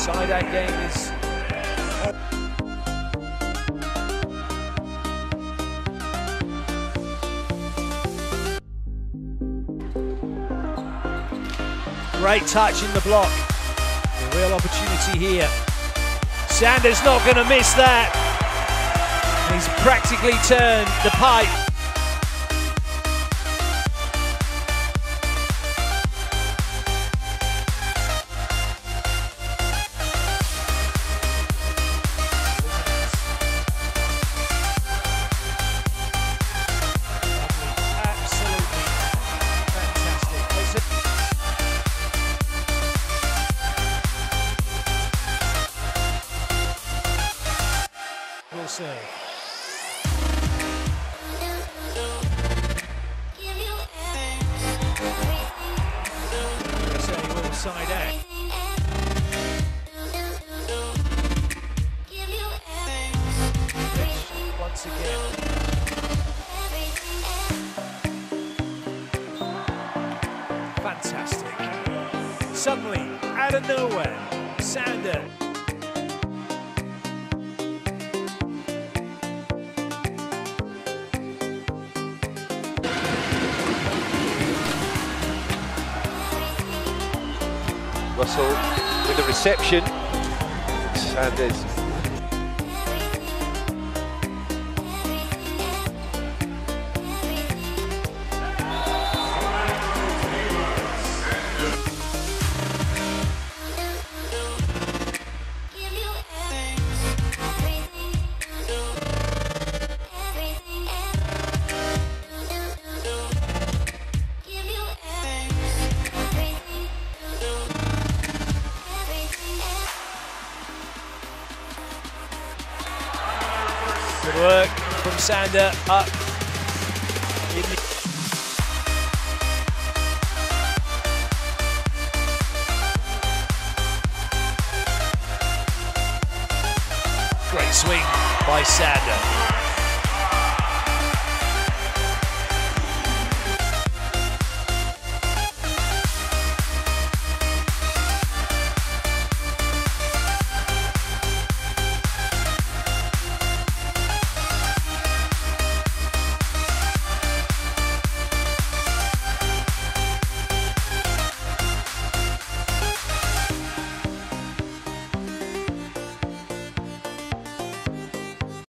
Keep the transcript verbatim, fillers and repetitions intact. Side-out game is... Great touch in the block. A real opportunity here. Sander's not going to miss that. He's practically turned the pipe. Side out. Once again. Fantastic. Suddenly, out of nowhere, Sander. Russell with the reception. Sanders. Good work from Sander, up. In the Great swing by Sander.